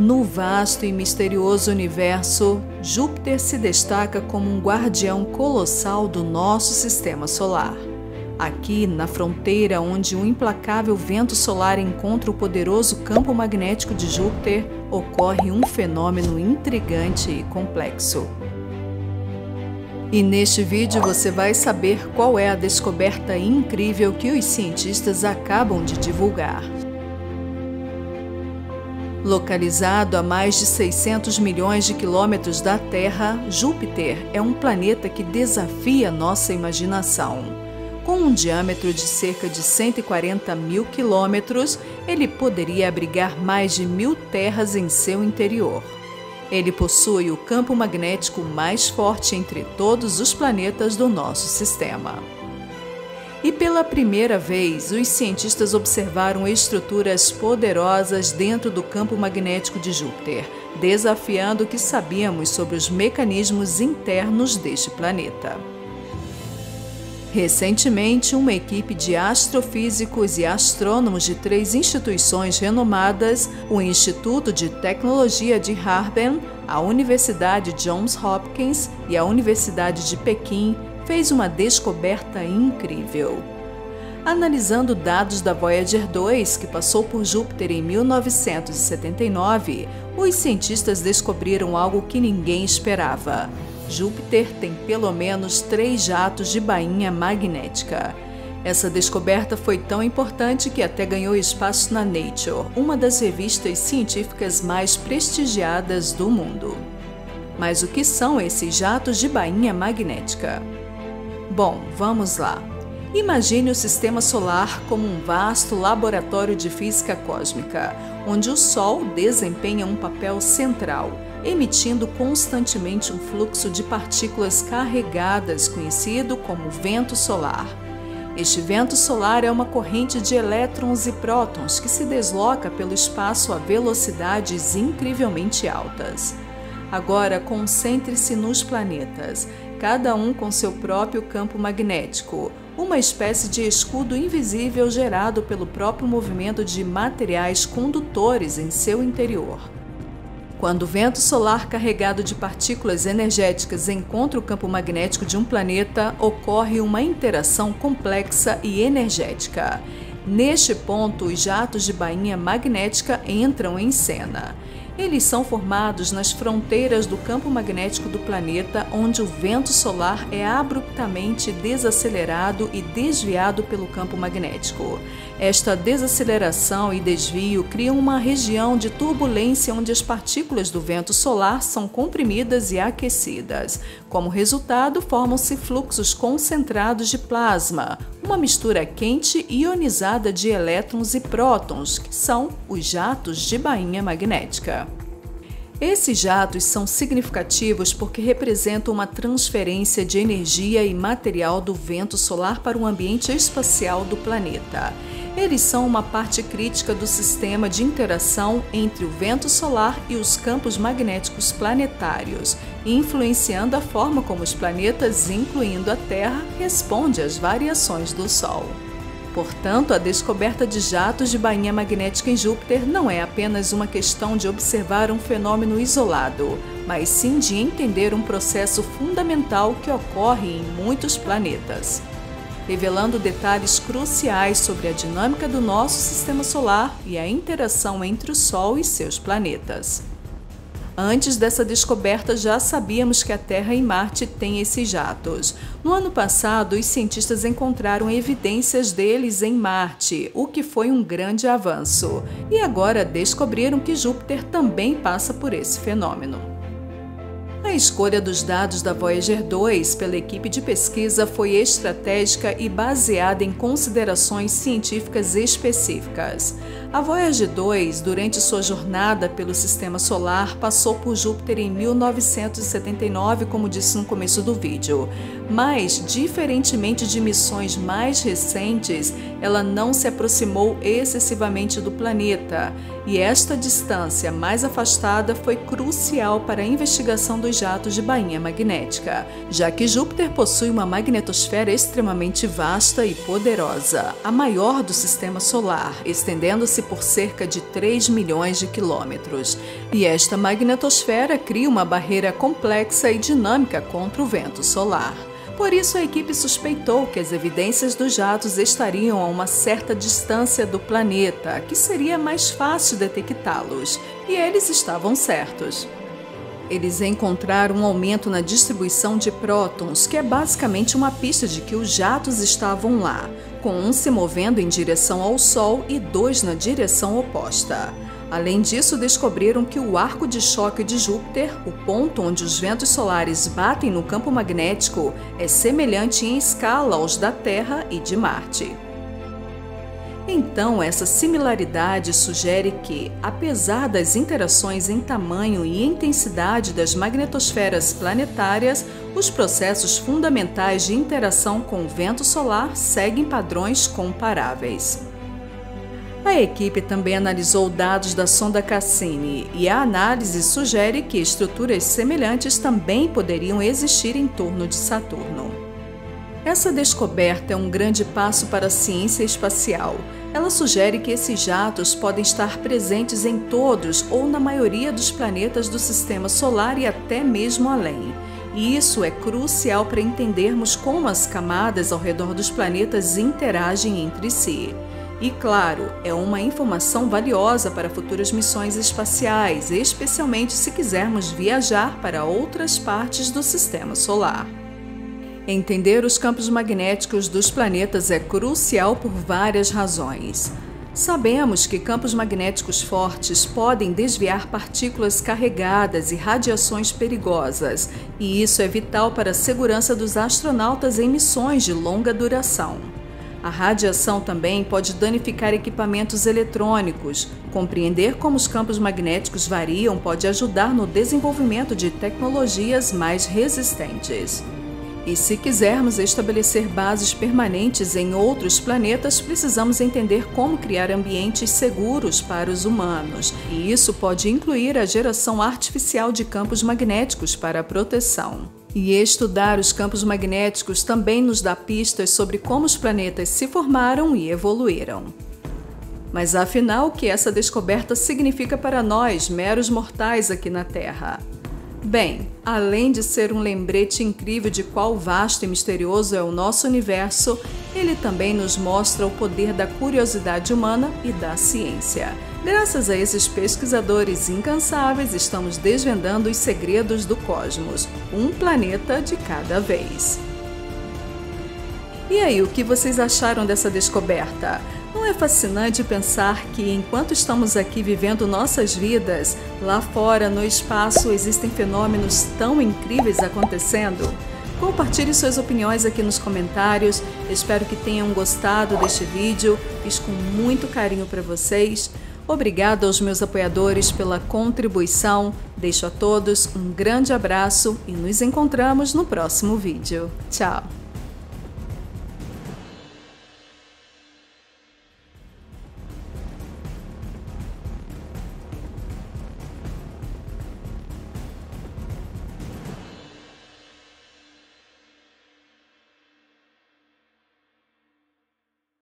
No vasto e misterioso universo, Júpiter se destaca como um guardião colossal do nosso sistema solar. Aqui, na fronteira onde um implacável vento solar encontra o poderoso campo magnético de Júpiter, ocorre um fenômeno intrigante e complexo. E neste vídeo você vai saber qual é a descoberta incrível que os cientistas acabam de divulgar. Localizado a mais de 600 milhões de quilômetros da Terra, Júpiter é um planeta que desafia nossa imaginação. Com um diâmetro de cerca de 140 mil quilômetros, ele poderia abrigar mais de 1000 terras em seu interior. Ele possui o campo magnético mais forte entre todos os planetas do nosso sistema. E pela primeira vez, os cientistas observaram estruturas poderosas dentro do campo magnético de Júpiter, desafiando o que sabíamos sobre os mecanismos internos deste planeta. Recentemente, uma equipe de astrofísicos e astrônomos de 3 instituições renomadas, o Instituto de Tecnologia de Harbin, a Universidade Johns Hopkins e a Universidade de Pequim, fez uma descoberta incrível. Analisando dados da Voyager 2, que passou por Júpiter em 1979, os cientistas descobriram algo que ninguém esperava. Júpiter tem pelo menos 3 jatos de bainha magnética. Essa descoberta foi tão importante que até ganhou espaço na Nature, uma das revistas científicas mais prestigiadas do mundo. Mas o que são esses jatos de bainha magnética? Bom, vamos lá. Imagine o sistema solar como um vasto laboratório de física cósmica, onde o Sol desempenha um papel central, emitindo constantemente um fluxo de partículas carregadas, conhecido como vento solar. Este vento solar é uma corrente de elétrons e prótons que se desloca pelo espaço a velocidades incrivelmente altas. Agora, concentre-se nos planetas, cada um com seu próprio campo magnético, uma espécie de escudo invisível gerado pelo próprio movimento de materiais condutores em seu interior. Quando o vento solar carregado de partículas energéticas encontra o campo magnético de um planeta, ocorre uma interação complexa e energética. Neste ponto, os jatos de bainha magnética entram em cena. Eles são formados nas fronteiras do campo magnético do planeta, onde o vento solar é abruptamente desacelerado e desviado pelo campo magnético. Esta desaceleração e desvio criam uma região de turbulência onde as partículas do vento solar são comprimidas e aquecidas. Como resultado, formam-se fluxos concentrados de plasma, uma mistura quente e ionizada de elétrons e prótons, que são os jatos de bainha magnética. Esses jatos são significativos porque representam uma transferência de energia e material do vento solar para o ambiente espacial do planeta. Eles são uma parte crítica do sistema de interação entre o vento solar e os campos magnéticos planetários, influenciando a forma como os planetas, incluindo a Terra, respondem às variações do Sol. Portanto, a descoberta de jatos de bainha magnética em Júpiter não é apenas uma questão de observar um fenômeno isolado, mas sim de entender um processo fundamental que ocorre em muitos planetas, revelando detalhes cruciais sobre a dinâmica do nosso sistema solar e a interação entre o Sol e seus planetas. Antes dessa descoberta, já sabíamos que a Terra e Marte têm esses jatos. No ano passado, os cientistas encontraram evidências deles em Marte, o que foi um grande avanço. E agora descobriram que Júpiter também passa por esse fenômeno. A escolha dos dados da Voyager 2 pela equipe de pesquisa foi estratégica e baseada em considerações científicas específicas. A Voyager 2, durante sua jornada pelo Sistema Solar, passou por Júpiter em 1979, como disse no começo do vídeo. Mas, diferentemente de missões mais recentes, ela não se aproximou excessivamente do planeta. e esta distância mais afastada foi crucial para a investigação dos jatos de bainha magnética, já que Júpiter possui uma magnetosfera extremamente vasta e poderosa, a maior do sistema solar, estendendo-se por cerca de 3 milhões de quilômetros, e esta magnetosfera cria uma barreira complexa e dinâmica contra o vento solar. Por isso, a equipe suspeitou que as evidências dos jatos estariam a uma certa distância do planeta, que seria mais fácil detectá-los, e eles estavam certos. Eles encontraram um aumento na distribuição de prótons, que é basicamente uma pista de que os jatos estavam lá, com um se movendo em direção ao Sol e dois na direção oposta. Além disso, descobriram que o arco de choque de Júpiter, o ponto onde os ventos solares batem no campo magnético, é semelhante em escala aos da Terra e de Marte. Então, essa similaridade sugere que, apesar das interações em tamanho e intensidade das magnetosferas planetárias, os processos fundamentais de interação com o vento solar seguem padrões comparáveis. A equipe também analisou dados da sonda Cassini, e a análise sugere que estruturas semelhantes também poderiam existir em torno de Saturno. Essa descoberta é um grande passo para a ciência espacial. Ela sugere que esses jatos podem estar presentes em todos ou na maioria dos planetas do sistema solar e até mesmo além. E isso é crucial para entendermos como as camadas ao redor dos planetas interagem entre si. E claro, é uma informação valiosa para futuras missões espaciais, especialmente se quisermos viajar para outras partes do sistema solar. Entender os campos magnéticos dos planetas é crucial por várias razões. Sabemos que campos magnéticos fortes podem desviar partículas carregadas e radiações perigosas, e isso é vital para a segurança dos astronautas em missões de longa duração. A radiação também pode danificar equipamentos eletrônicos. Compreender como os campos magnéticos variam pode ajudar no desenvolvimento de tecnologias mais resistentes. E se quisermos estabelecer bases permanentes em outros planetas, precisamos entender como criar ambientes seguros para os humanos. E isso pode incluir a geração artificial de campos magnéticos para a proteção. E estudar os campos magnéticos também nos dá pistas sobre como os planetas se formaram e evoluíram. Mas afinal, o que essa descoberta significa para nós, meros mortais aqui na Terra? Bem, além de ser um lembrete incrível de quão vasto e misterioso é o nosso universo, ele também nos mostra o poder da curiosidade humana e da ciência. Graças a esses pesquisadores incansáveis, estamos desvendando os segredos do cosmos, um planeta de cada vez. E aí, o que vocês acharam dessa descoberta? Não é fascinante pensar que, enquanto estamos aqui vivendo nossas vidas, lá fora, no espaço, existem fenômenos tão incríveis acontecendo? Compartilhe suas opiniões aqui nos comentários. Espero que tenham gostado deste vídeo. Fiz com muito carinho para vocês. Obrigada aos meus apoiadores pela contribuição. Deixo a todos um grande abraço e nos encontramos no próximo vídeo. Tchau!